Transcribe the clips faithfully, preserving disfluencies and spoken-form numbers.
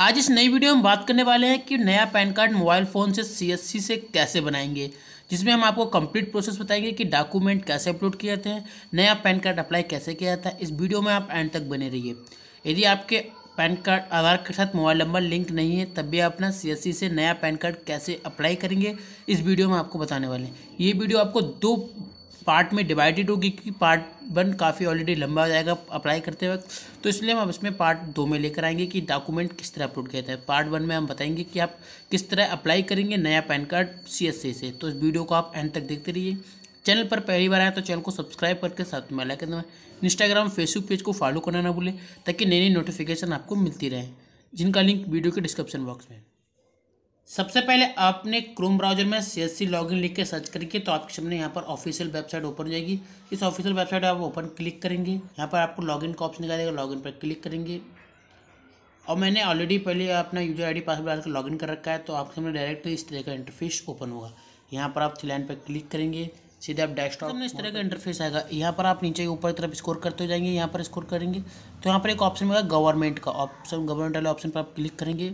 आज इस नई वीडियो में बात करने वाले हैं कि नया पैन कार्ड मोबाइल फ़ोन से सीएससी से कैसे बनाएंगे, जिसमें हम आपको कंप्लीट प्रोसेस बताएंगे कि डॉक्यूमेंट कैसे अपलोड किए जाते हैं, नया पैन कार्ड अप्लाई कैसे किया जाता है। इस वीडियो में आप एंड तक बने रहिए। यदि आपके पैन कार्ड आधार के साथ मोबाइल नंबर लिंक नहीं है, तब भी आप अपना सीएससी से नया पैन कार्ड कैसे अप्लाई करेंगे इस वीडियो में आपको बताने वाले हैं। ये वीडियो आपको दो पार्ट में डिवाइडेड होगी क्योंकि पार्ट वन काफ़ी ऑलरेडी लंबा हो जाएगा अप्लाई करते वक्त, तो इसलिए हम इसमें पार्ट दो में लेकर आएंगे कि डॉक्यूमेंट किस तरह अपलोड किया जाता है। पार्ट वन में हम बताएंगे कि आप किस तरह अप्लाई करेंगे नया पैन कार्ड सीएससी से। तो इस वीडियो को आप एंड तक देखते रहिए। चैनल पर पहली बार आए तो चैनल को सब्सक्राइब करके साथ में लाइक करना, इंस्टाग्राम फेसबुक पेज को फॉलो करना ना भूलें ताकि नई नई नोटिफिकेशन आपको मिलती रहे, जिनका लिंक वीडियो के डिस्क्रिप्शन बॉक्स में। सबसे पहले आपने क्रोम ब्राउज़र में सीएससी लॉगिन लिख के सर्च करेंगे तो आपके सामने यहाँ पर ऑफिशियल वेबसाइट ओपन हो जाएगी। इस ऑफिशियल वेबसाइट आप ओपन क्लिक करेंगे, यहाँ पर आपको लॉगिन का ऑप्शन निकालेगा, लॉगिन पर क्लिक करेंगे। और मैंने ऑलरेडी पहले अपना यूजर आईडी पासवर्ड डाल कर लॉगिन कर रखा है, तो आपके सामने डायरेक्ट इस तरह का इंटरफेस ओपन होगा। यहाँ पर आप थ्री लाइन पर क्लिक करेंगे, सीधे आप डेस्कटॉप में इस तरह का इंटरफेस आएगा। यहाँ पर आप नीचे ऊपर तरफ स्क्रॉल करते हो जाएंगे, यहाँ पर स्क्रॉल करेंगे तो यहाँ पर एक ऑप्शन होगा गवर्नमेंट का ऑप्शन। गवर्नमेंट वाले ऑप्शन पर आप क्लिक करेंगे।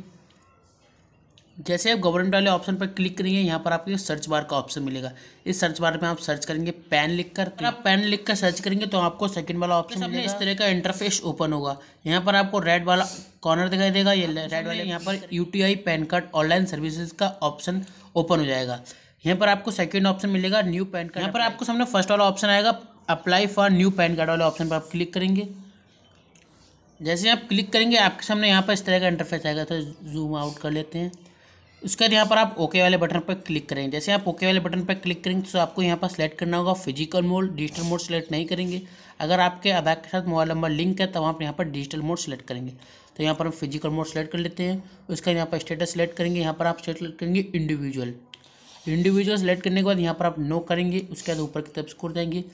जैसे आप गवर्नमेंट वाले ऑप्शन पर क्लिक करेंगे, यहाँ पर आपको सर्च बार का ऑप्शन मिलेगा। इस सर्च बार में आप सर्च करेंगे पैन लिखकर। अगर आप पैन लिखकर सर्च करेंगे तो आपको सेकंड वाला ऑप्शन सामने इस तरह का इंटरफेस ओपन होगा। यहाँ पर आपको रेड वाला कॉर्नर दिखाई देगा, ये रेड वाले यहाँ पर UTI PAN card online services का ऑप्शन ओपन हो जाएगा। यहाँ पर आपको सेकेंड ऑप्शन मिलेगा न्यू पैन कार्ड। यहाँ पर आपको सामने फर्स्ट वाला ऑप्शन आएगा, apply for new PAN card वाले ऑप्शन पर आप क्लिक करेंगे। जैसे आप क्लिक करेंगे आपके सामने यहाँ पर इस तरह का इंटरफेस आएगा। तो जूम आउट कर लेते हैं। उसके बाद यहाँ पर आप ओके वाले बटन पर क्लिक करेंगे। जैसे आप ओके वाले बटन पर क्लिक करेंगे तो आपको यहाँ पर सेलेक्ट करना होगा physical mode, digital mode select नहीं करेंगे। अगर आपके आधार के साथ मोबाइल नंबर लिंक है तो आप यहाँ पर डिजिटल मोड सेलेक्ट करेंगे। तो यहाँ पर हम फिजिकल मोड सेलेक्ट कर लेते हैं। उसके बाद यहाँ पर स्टेटस सेलेक्ट करेंगे, यहाँ पर आप सेलेक्ट करेंगे इंडिविजुअल। इंडिविजुअल सेलेक्ट करने के बाद यहाँ पर आप नो करेंगे। उसके बाद ऊपर की तरफ स्क्रॉल जाएंगे,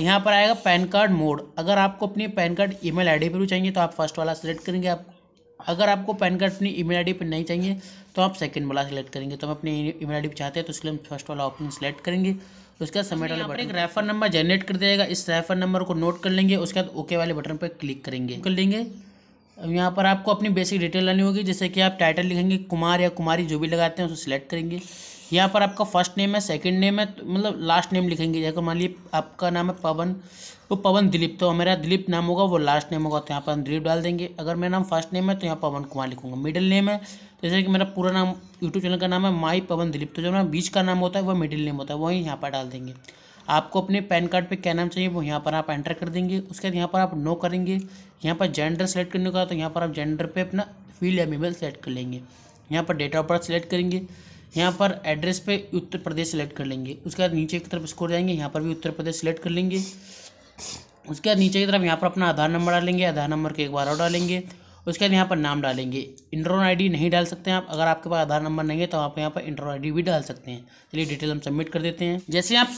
यहाँ पर आएगा पैन कार्ड मोड। अगर आपको अपनी पैन कार्ड ईमेल आईडी पर भी चाहिए तो आप फर्स्ट वाला सेलेक्ट करेंगे। आप अगर आपको पैन कार्ड अपनी ईमेल आईडी पर नहीं चाहिए तो आप सेकंड वाला सेलेक्ट करेंगे। तो हम अपनी ईमेल आईडी पर चाहते हैं तो इसलिए हम फर्स्ट वाला ऑप्शन सेलेक्ट करेंगे। उसके बाद सबमिट वाले बटन एक रेफर नंबर जनरेट कर देगा, इस रेफर नंबर को नोट कर लेंगे। उसके बाद ओके वाले बटन पर क्लिक करेंगे कर लेंगे। अब यहाँ पर आपको अपनी बेसिक डिटेल लानी होगी, जैसे कि आप टाइटल लिखेंगे कुमार या कुमारी जो भी लगाते हैं उसको सिलेक्ट करेंगे। यहाँ पर आपका फर्स्ट नेम है, सेकंड नेम है, तो मतलब लास्ट नेम लिखेंगे। जैसे मान लीजिए आपका नाम है पवन, वो पवन दिलीप, तो मेरा दिलीप नाम होगा वो लास्ट नेम होगा, तो यहाँ पर हम दिलीप डाल देंगे। अगर मेरा नाम फर्स्ट नेम है तो यहाँ पवन कुमार लिखूँगा। मिडिल नेम है, जैसे कि मेरा पूरा नाम यूट्यूब चैनल का नाम है माई पवन दिलीप, तो जो मेरा बीच का नाम होता है वह मिडिल नेम होता है, वही यहाँ पर डाल देंगे। आपको अपने पैन कार्ड पे क्या नाम चाहिए वो यहाँ पर आप एंटर कर देंगे। उसके बाद यहाँ पर आप नो करेंगे। यहाँ पर जेंडर सेलेक्ट करने का, तो यहाँ पर आप जेंडर पे अपना फील्ड या मेल सेलेक्ट कर लेंगे। यहाँ पर डेट ऑफ बर्थ सेलेक्ट करेंगे। यहाँ पर एड्रेस पे उत्तर प्रदेश सेलेक्ट कर लेंगे। उसके बाद नीचे की तरफ स्क्रॉल जाएंगे, यहाँ पर भी उत्तर प्रदेश सेलेक्ट कर लेंगे। उसके बाद नीचे की तरफ यहाँ पर अपना आधार नंबर डालेंगे, आधार नंबर के एक बार और डालेंगे। उसके बाद यहाँ पर नाम डालेंगे। इंट्रोन आईडी नहीं डाल सकते हैं आप, अगर आपके पास आधार नंबर नहीं है तो आप यहाँ पर इंट्रोन आईडी भी डाल सकते हैं। चलिए डिटेल हम सबमिट कर देते हैं। जैसे आप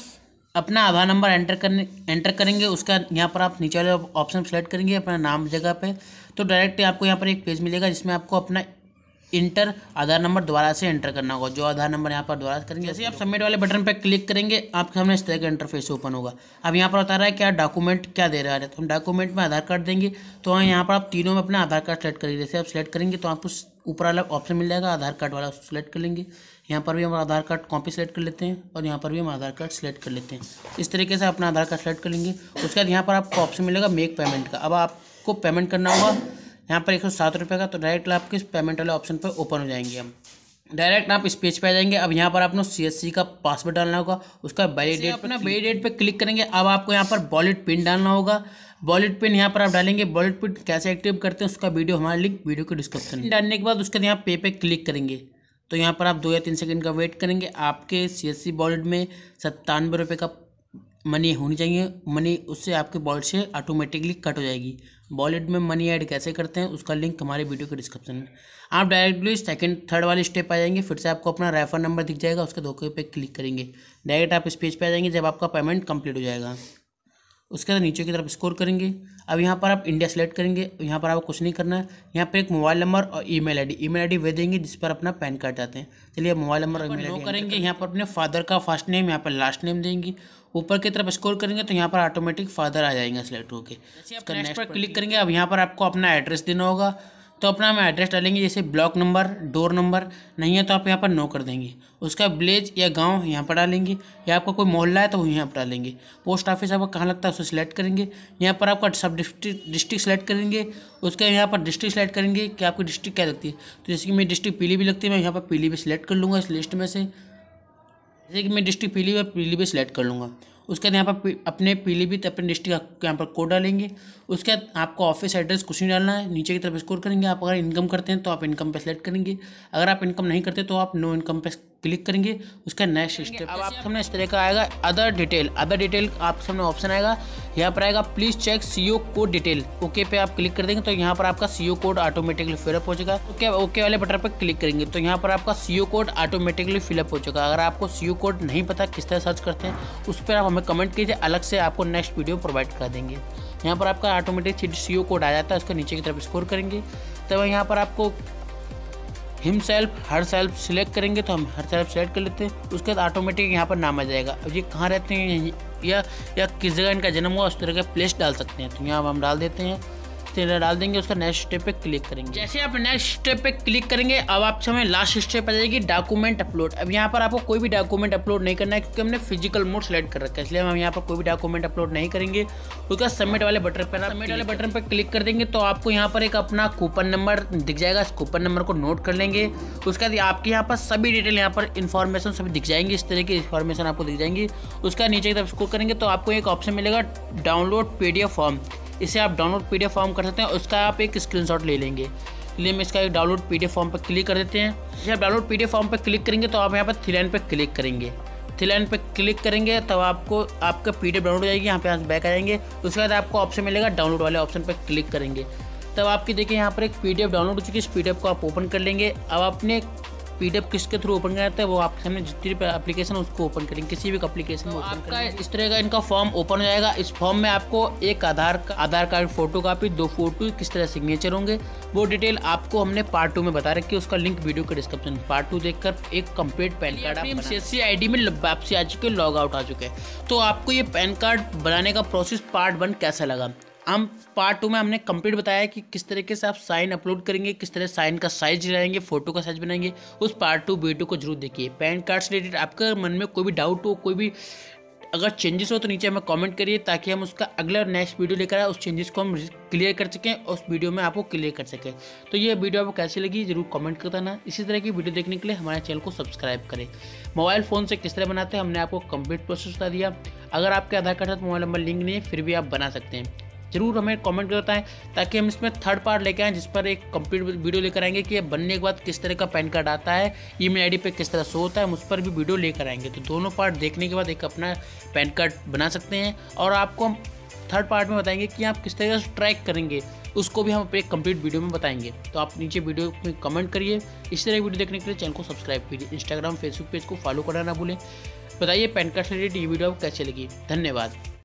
अपना आधार नंबर एंटर करने एंटर करेंगे, उसका यहाँ पर आप नीचे वाले ऑप्शन सेलेक्ट करेंगे अपना नाम जगह पे, तो डायरेक्ट आपको यहाँ पर एक पेज मिलेगा जिसमें आपको अपना इंटर आधार नंबर दोबारा से एंटर करना होगा, जो आधार नंबर यहाँ पर दोबारा करेंगे। जैसे आप सबमिट वाले बटन पर क्लिक करेंगे आपके सामने इस तरह का इंटरफेस ओपन होगा। अब यहाँ पर बता रहा है क्या डॉक्यूमेंट क्या दे रहा है, तो हम डॉक्यूमेंट में आधार कार्ड देंगे। तो यहाँ पर आप तीनों में अपना आधार कार्ड सेलेक्ट करेंगे। जैसे आप सेलेक्ट करेंगे तो आपको ऊपर वाला ऑप्शन मिल जाएगा आधार कार्ड वाला, उसको सेलेक्ट कर लेंगे। यहाँ पर भी हम आधार कार्ड कॉपी सेलेक्ट कर लेते हैं और यहाँ पर भी हम आधार कार्ड सेलेक्ट कर लेते हैं। इस तरीके से अपना आधार कार्ड सेलेक्ट कर लेंगे। उसके बाद यहाँ पर आपको ऑप्शन मिलेगा मेक पेमेंट का। अब आपको पेमेंट करना होगा, यहाँ पर एक सौ सात रुपये का, तो डायरेक्ट आपके इस पेमेंट वाले ऑप्शन पर ओपन हो जाएंगे। हम डायरेक्ट आप इस पेज पे आ जाएंगे। अब यहाँ पर आपको सीएससी का पासवर्ड डालना होगा, उसका वैलिडेट अपना वैलिडेट पे क्लिक करेंगे। अब आपको यहाँ पर वॉलेट पिन डालना होगा, वॉलेट पिन यहाँ पर आप डालेंगे। वॉलेट पिन कैसे एक्टिव करते हैं उसका वीडियो हमारे लिंक वीडियो के डिस्क्रिप्शन में। डालने के बाद उसके यहाँ पे पे क्लिक करेंगे, तो यहाँ पर आप दो या तीन सेकंड का वेट करेंगे। आपके सीएससी वॉलेट में सत्तानवे रुपये का मनी होनी चाहिए, मनी उससे आपके वॉलेट से ऑटोमेटिकली कट हो जाएगी। वॉलेट में मनी ऐड कैसे करते हैं उसका लिंक हमारे वीडियो के डिस्क्रिप्शन में। आप डायरेक्टली सेकंड थर्ड वाले स्टेप आ जाएंगे, फिर से आपको अपना रेफर नंबर दिख जाएगा, उसके धोखे पे क्लिक करेंगे। डायरेक्ट आप इस पेज पे आ जाएंगे जब आपका पेमेंट कंप्लीट हो जाएगा। उसके बाद नीचे की तरफ स्क्रॉल करेंगे। अब यहाँ पर आप इंडिया सेलेक्ट करेंगे, यहाँ पर आपको कुछ नहीं करना है। यहाँ पर एक मोबाइल नंबर और ईमेल आईडी, ईमेल आईडी वे देंगे जिस पर अपना पैन कार्ड जाते हैं। चलिए मोबाइल नंबर और ईमेल आईडी करेंगे। यहाँ पर अपने फादर का फर्स्ट नेम, यहाँ पर लास्ट नेम देंगे। ऊपर की तरफ स्क्रॉल करेंगे तो यहाँ पर ऑटोमेटिक फादर आ जाएंगे सेलेक्ट होकर। नेक्स्ट पर क्लिक करेंगे। अब यहाँ पर आपको अपना एड्रेस देना होगा, तो अपना हम एड्रेस डालेंगे, जैसे ब्लॉक नंबर, डोर नंबर, नहीं है तो आप यहाँ पर नो कर देंगे। उसका विलेज या गांव यहाँ पर डालेंगे, या आपका कोई मोहल्ला है तो वहीं यहाँ पर डालेंगे। पोस्ट ऑफिस आपका कहाँ लगता है उसे सिलेक्ट करेंगे, यहाँ पर आपका सब डिस्ट्रिक्ट डिस्ट्रिक्ट सेलेक्ट करेंगे। उसके यहाँ पर डिस्ट्रिक्ट सेलेक्ट करेंगे कि आपकी डिस्ट्रिक्ट क्या लगती है, तो जैसे कि मेरी डिस्ट्रिक्ट पीलीभीत लगती है, मैं यहाँ पर पीलीभीत सेलेक्ट कर लूँगा इस लिस्ट में से। जैसे कि मैं डिस्ट्रिक्ट पीलीभीत पीलीभीत सेलेक्ट कर लूँगा। उसके बाद यहाँ पर अपने पीलीभीत अपने डिस्ट्रिक्ट यहाँ पर कोड डालेंगे। उसके बाद आपको ऑफिस एड्रेस कुछ नहीं डालना है, नीचे की तरफ स्क्रॉल करेंगे। आप अगर इनकम करते हैं तो आप इनकम पे सेलेक्ट करेंगे, अगर आप इनकम नहीं करते तो आप नो इनकम पे क्लिक करेंगे। उसका नेक्स्ट स्टेप अब आप सामने इस तरह का आएगा, अदर डिटेल। अदर डिटेल आप सामने ऑप्शन आएगा, यहाँ पर आएगा please check CO code detail. Okay पे आप क्लिक कर देंगे तो यहाँ पर आपका सीओ कोड ऑटोमेटिकली फिलअप हो जाएगा। ओके ओके वाले बटन पर क्लिक करेंगे तो यहाँ पर आपका सीओ कोड ऑटोमेटिकली फिलअप हो जाएगा। अगर आपको सीओ कोड नहीं पता किस तरह सर्च करते हैं उस पर आप हमें कमेंट कीजिए, अलग से आपको नेक्स्ट वीडियो प्रोवाइड कर देंगे। यहाँ पर आपका ऑटोमेटिक सीओ कोड आ जाता है, उसके नीचे की तरफ स्क्रॉल करेंगे तब यहाँ पर आपको हिमसेल्फ हर सेल्फ सिलेक्ट करेंगे, तो हम हर सेल्फ सेलेक्ट कर लेते हैं। उसके बाद ऑटोमेटिक यहाँ पर नाम आ जाएगा, अब ये कहाँ रहते हैं या या किस जगह इनका जन्म हुआ, उस तरह का प्लेस डाल सकते हैं। तो यहाँ हम डाल देते हैं, तेरा डाल देंगे। उसका नेक्स्ट स्टेप पे क्लिक करेंगे। जैसे आप नेक्स्ट स्टेप पे क्लिक करेंगे अब आप हमें लास्ट स्टेप आ जाएगी डॉक्यूमेंट अपलोड। अब यहाँ पर आपको कोई भी डॉक्यूमेंट अपलोड नहीं करना है क्योंकि हमने फिजिकल मोड सेलेक्ट कर रखा है, इसलिए हम यहाँ पर कोई भी डॉक्यूमेंट अपलोड नहीं करेंगे। उसका सबमिट वाले बटन पर सबमिट वाले बटन पर क्लिक कर देंगे तो आपको यहाँ पर एक अपना कूपन नंबर दिख जाएगा, इस कूपन नंबर को नोट कर लेंगे। उसके बाद आपके यहाँ पर सभी डिटेल यहाँ पर इन्फॉर्मेशन सभी दिख जाएंगी, इस तरह की इन्फॉर्मेशन आपको दिख जाएंगी। उसका नीचे की तरफ स्क्रॉल करेंगे तो आपको एक ऑप्शन मिलेगा डाउनलोड पीडीएफ फॉर्म, इसे आप डाउनलोड पीडीएफ फॉर्म कर सकते हैं। उसका आप एक स्क्रीनशॉट ले लेंगे, इसलिए मैं इसका एक डाउनलोड पीडीएफ फॉर्म पर क्लिक कर देते हैं। जब आप डाउनलोड पीडीएफ फॉर्म पर क्लिक करेंगे तो आप यहाँ पर थ्री लाइन पर क्लिक करेंगे, थ्री लाइन पर क्लिक करेंगे तब तो आपको आपका पीडीएफ डाउनलोड हो जाएगी। यहाँ पे यहाँ बैक आ जाएंगे, उसके बाद आपको ऑप्शन मिलेगा डाउनलोड वाले ऑप्शन पर क्लिक करेंगे तब आपकी देखिए यहाँ पर एक पीडीएफ डाउनलोड हो चुकी है। इस पीडीएफ को आप ओपन कर लेंगे। अब आपने पीडीएफ किसके थ्रू ओपन करना है वो आपके सामने जितनी भी एप्लीकेशन उसको ओपन करेंगे, किसी भी एप्लीकेशन में आपका इस तरह का इनका फॉर्म ओपन हो जाएगा। इस फॉर्म में आपको एक आधार का आधार कार्ड फोटो कापी, दो फोटो, किस तरह सिग्नेचर होंगे वो डिटेल आपको हमने पार्ट टू में बता रखी है, उसका लिंक वीडियो के डिस्क्रिप्शन। पार्ट टू देखकर एक कंप्लीट पैन कार्ड आप सीएससी आईडी में वापसी आ चुके, लॉग आउट आ चुके हैं। तो आपको ये पैन कार्ड बनाने का प्रोसेस पार्ट वन कैसा लगा, हम पार्ट टू में हमने कंप्लीट बताया कि किस तरीके से आप साइन अपलोड करेंगे, किस तरह साइन का साइज बनाएंगे, फोटो का साइज बनाएंगे। उस पार्ट टू वीडियो को जरूर देखिए। पैन कार्ड से रिलेटेड आपके मन में कोई भी डाउट हो, कोई भी अगर चेंजेस हो तो नीचे हमें कमेंट करिए ताकि हम उसका अगला नेक्स्ट वीडियो लेकर आए, उस चेंजेस को हम क्लियर कर सकें और उस वीडियो में आपको क्लियर कर सकें। तो ये वीडियो आपको कैसी लगी जरूर कमेंट कर देना। इसी तरह की वीडियो देखने के लिए हमारे चैनल को सब्सक्राइब करें। मोबाइल फ़ोन से किस तरह बनाते हैं हमने आपको कंप्लीट प्रोसेस बता दिया। अगर आपके आधार कार्ड साथ मोबाइल नंबर लिंक नहीं है फिर भी आप बना सकते हैं। जरूर हमें कमेंट करता है ताकि हम इसमें थर्ड पार्ट लेकर आएँ, जिस पर एक कंप्लीट वीडियो लेकर आएंगे कि बनने के बाद किस तरह का पैन कार्ड आता है, ईमेल आईडी पे किस तरह शो होता है, हम उस पर भी वीडियो लेकर आएंगे। तो दोनों पार्ट देखने के बाद एक अपना पैन कार्ड बना सकते हैं और आपको हम थर्ड पार्ट में बताएंगे कि आप किस तरह से ट्रैक करेंगे, उसको भी हम अपने कंप्लीट वीडियो में बताएंगे। तो आप नीचे वीडियो में कमेंट करिए। इस तरह की वीडियो देखने के लिए चैनल को सब्सक्राइब कीजिए, इंस्टाग्राम फेसबुक पेज को फॉलो करना ना भूलें। बताइए पैन कार्ड से रिलेटेड ये वीडियो आपको कैसी लगी। धन्यवाद।